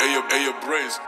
Ayo, brains.